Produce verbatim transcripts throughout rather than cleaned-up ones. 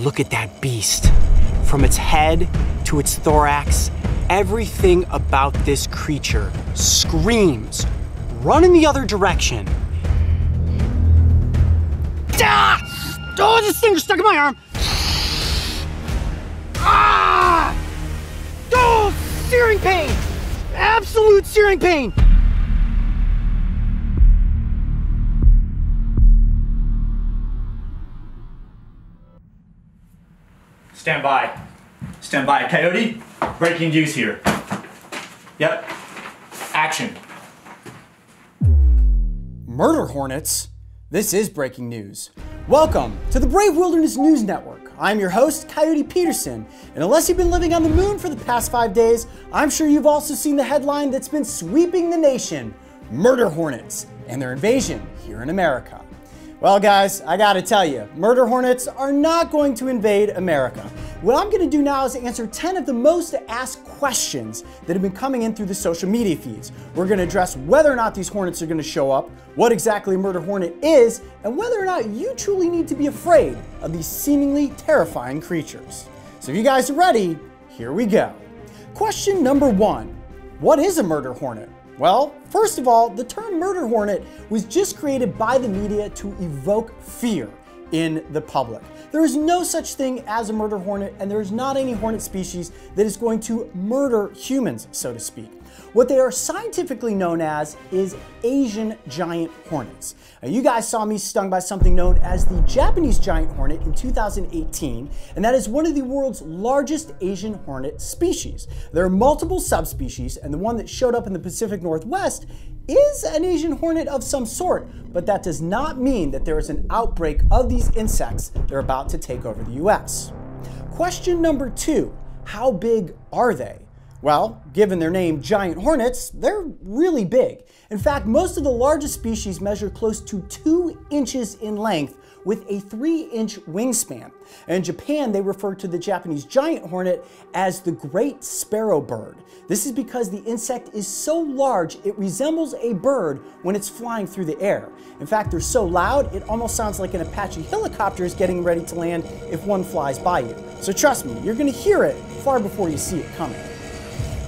Look at that beast. From its head to its thorax, everything about this creature screams, run in the other direction. Ah! Oh, this thing is stuck in my arm. Ah! Oh, searing pain. Absolute searing pain. Stand by. Stand by. Coyote, breaking news here. Yep. Action. Murder hornets? This is breaking news. Welcome to the Brave Wilderness News Network. I'm your host, Coyote Peterson, and unless you've been living on the moon for the past five days, I'm sure you've also seen the headline that's been sweeping the nation, murder hornets and their invasion here in America. Well guys, I gotta tell you, murder hornets are not going to invade America. What I'm gonna do now is answer ten of the most asked questions that have been coming in through the social media feeds. We're gonna address whether or not these hornets are gonna show up, what exactly a murder hornet is, and whether or not you truly need to be afraid of these seemingly terrifying creatures. So if you guys are ready, here we go. Question number one, what is a murder hornet? Well, first of all, the term murder hornet was just created by the media to evoke fear in the public. There is no such thing as a murder hornet, and there is not any hornet species that is going to murder humans, so to speak. What they are scientifically known as is Asian giant hornets. Now, you guys saw me stung by something known as the Japanese giant hornet in two thousand eighteen, and that is one of the world's largest Asian hornet species. There are multiple subspecies, and the one that showed up in the Pacific Northwest is an Asian hornet of some sort, but that does not mean that there is an outbreak of these insects that are about to take over the U S. Question number two, how big are they? Well, given their name, giant hornets, they're really big. In fact, most of the largest species measure close to two inches in length with a three inch wingspan. In Japan, they refer to the Japanese giant hornet as the great sparrow bird. This is because the insect is so large, it resembles a bird when it's flying through the air. In fact, they're so loud, it almost sounds like an Apache helicopter is getting ready to land if one flies by you. So trust me, you're gonna hear it far before you see it coming.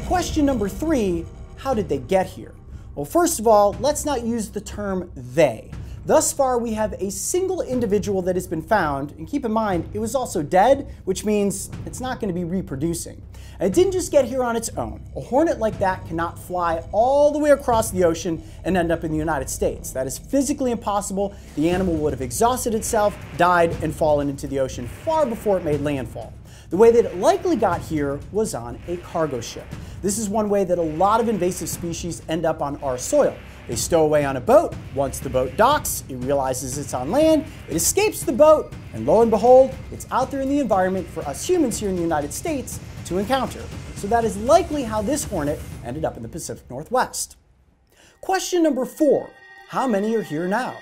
Question number three, how did they get here? Well, first of all, let's not use the term they. Thus far, we have a single individual that has been found, and keep in mind, it was also dead, which means it's not gonna be reproducing. And it didn't just get here on its own. A hornet like that cannot fly all the way across the ocean and end up in the United States. That is physically impossible. The animal would have exhausted itself, died, and fallen into the ocean far before it made landfall. The way that it likely got here was on a cargo ship. This is one way that a lot of invasive species end up on our soil. They stow away on a boat. Once the boat docks, it realizes it's on land, it escapes the boat, and lo and behold, it's out there in the environment for us humans here in the United States to encounter. So that is likely how this hornet ended up in the Pacific Northwest. Question number four, how many are here now?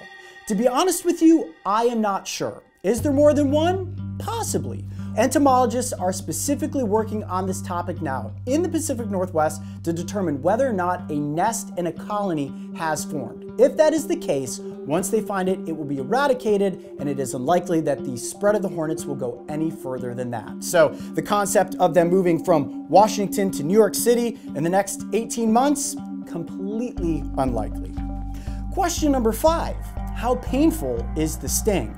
To be honest with you, I am not sure. Is there more than one? Possibly. Entomologists are specifically working on this topic now in the Pacific Northwest to determine whether or not a nest and a colony has formed. If that is the case, once they find it, it will be eradicated, and it is unlikely that the spread of the hornets will go any further than that. So the concept of them moving from Washington to New York City in the next eighteen months, completely unlikely. Question number five, how painful is the sting?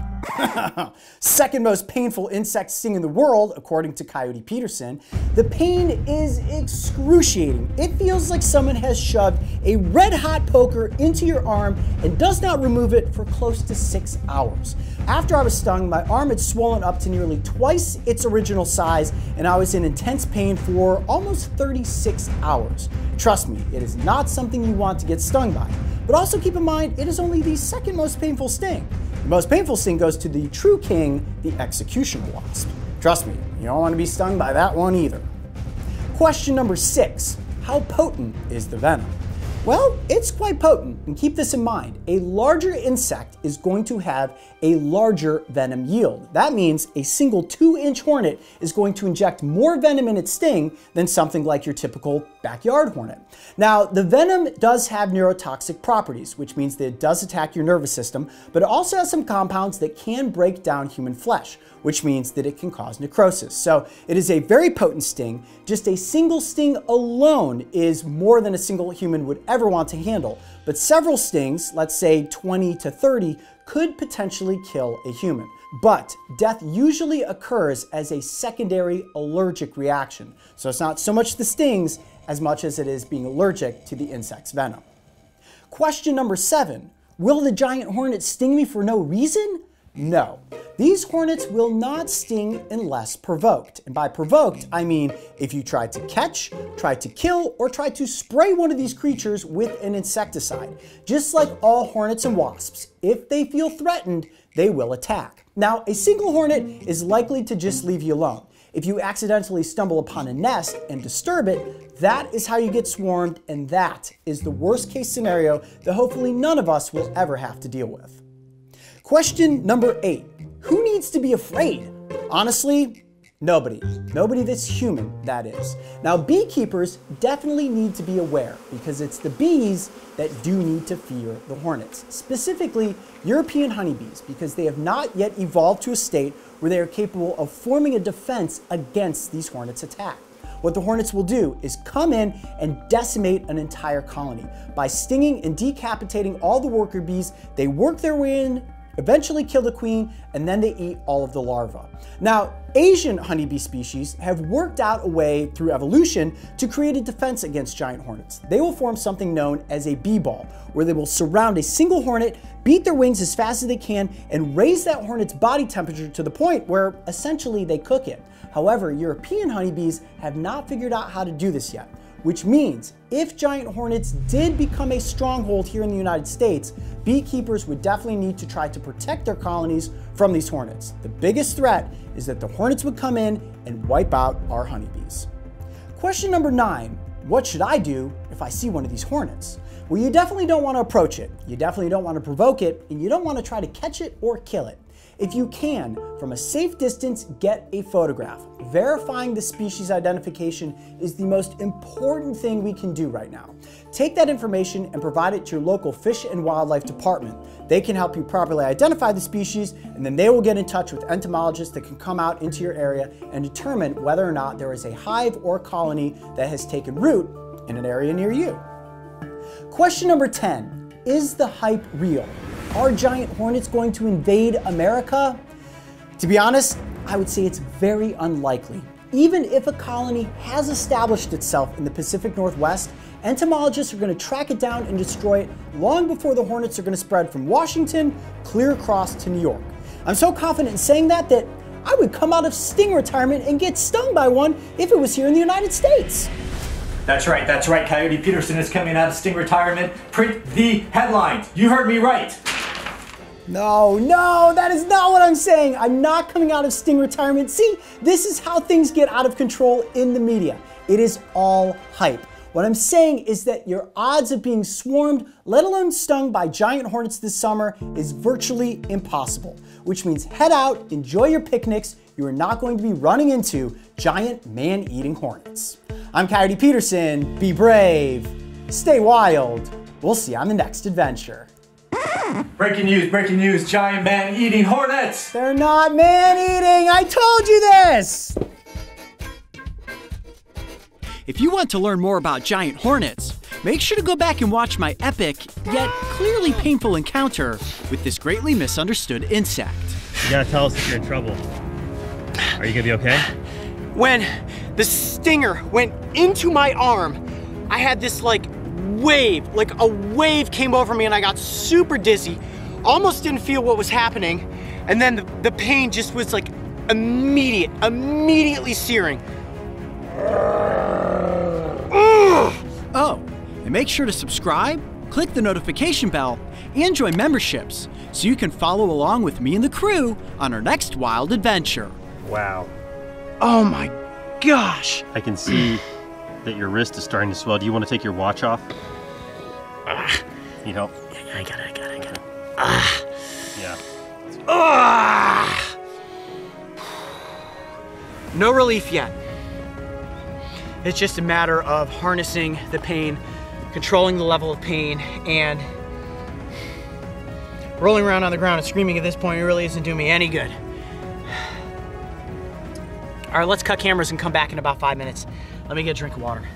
Second most painful insect sting in the world, according to Coyote Peterson. The pain is excruciating. It feels like someone has shoved a red hot poker into your arm and does not remove it for close to six hours. After I was stung, my arm had swollen up to nearly twice its original size, and I was in intense pain for almost thirty-six hours. Trust me, it is not something you want to get stung by. But also keep in mind, it is only the second most painful sting. The most painful sting goes to the true king, the executioner wasp. Trust me, you don't want to be stung by that one either. Question number six, how potent is the venom? Well, it's quite potent, and keep this in mind. A larger insect is going to have a larger venom yield. That means a single two inch hornet is going to inject more venom in its sting than something like your typical backyard hornet. Now, the venom does have neurotoxic properties, which means that it does attack your nervous system, but it also has some compounds that can break down human flesh, which means that it can cause necrosis. So it is a very potent sting. Just a single sting alone is more than a single human would ever want to handle, but several stings, let's say twenty to thirty, could potentially kill a human. But death usually occurs as a secondary allergic reaction. So it's not so much the stings as much as it is being allergic to the insect's venom. Question number seven, will the giant hornet sting me for no reason? No. These hornets will not sting unless provoked. And by provoked, I mean if you try to catch, try to kill, or try to spray one of these creatures with an insecticide. Just like all hornets and wasps, if they feel threatened, they will attack. Now, a single hornet is likely to just leave you alone. If you accidentally stumble upon a nest and disturb it, that is how you get swarmed, and that is the worst case scenario that hopefully none of us will ever have to deal with. Question number eight, who needs to be afraid? Honestly, nobody. Nobody that's human, that is. Now, beekeepers definitely need to be aware because it's the bees that do need to fear the hornets, specifically European honeybees, because they have not yet evolved to a state where they are capable of forming a defense against these hornets' attack. What the hornets will do is come in and decimate an entire colony. By stinging and decapitating all the worker bees, they work their way in, eventually kill the queen, and then they eat all of the larvae. Now, Asian honeybee species have worked out a way through evolution to create a defense against giant hornets. They will form something known as a bee ball, where they will surround a single hornet, beat their wings as fast as they can, and raise that hornet's body temperature to the point where essentially they cook it. However, European honeybees have not figured out how to do this yet, which means if giant hornets did become a stronghold here in the United States, beekeepers would definitely need to try to protect their colonies from these hornets. The biggest threat is that the hornets would come in and wipe out our honeybees. Question number nine, what should I do if I see one of these hornets? Well, you definitely don't want to approach it, you definitely don't want to provoke it, and you don't want to try to catch it or kill it. If you can, from a safe distance, get a photograph. Verifying the species identification is the most important thing we can do right now. Take that information and provide it to your local Fish and Wildlife Department. They can help you properly identify the species, and then they will get in touch with entomologists that can come out into your area and determine whether or not there is a hive or colony that has taken root in an area near you. Question number ten, is the hype real? Are giant hornets going to invade America? To be honest, I would say it's very unlikely. Even if a colony has established itself in the Pacific Northwest, entomologists are going to track it down and destroy it long before the hornets are going to spread from Washington clear across to New York. I'm so confident in saying that that I would come out of sting retirement and get stung by one if it was here in the United States. That's right, that's right. Coyote Peterson is coming out of sting retirement. Print the headlines. You heard me right. No, no, that is not what I'm saying. I'm not coming out of sting retirement. See, this is how things get out of control in the media. It is all hype. What I'm saying is that your odds of being swarmed, let alone stung by giant hornets this summer, is virtually impossible, which means head out, enjoy your picnics. You are not going to be running into giant man-eating hornets. I'm Coyote Peterson. Be brave, stay wild. We'll see you on the next adventure. Breaking news, breaking news, giant man-eating hornets! They're not man-eating, I told you this! If you want to learn more about giant hornets, make sure to go back and watch my epic, yet clearly painful encounter with this greatly misunderstood insect. You gotta tell us if you're in trouble. Are you gonna be okay? When the stinger went into my arm, I had this like wave, like a wave came over me and I got super dizzy, almost didn't feel what was happening, and then the, the pain just was like immediate, immediately searing. Oh, and make sure to subscribe, click the notification bell, and join memberships so you can follow along with me and the crew on our next wild adventure. Wow. Oh my gosh. I can see that your wrist is starting to swell. Do you want to take your watch off? Ah. You know? I got it, I got it, I got it. Ah. Yeah. Ah. No relief yet. It's just a matter of harnessing the pain, controlling the level of pain, and rolling around on the ground and screaming at this point really isn't doing me any good. All right, let's cut cameras and come back in about five minutes. Let me get a drink of water.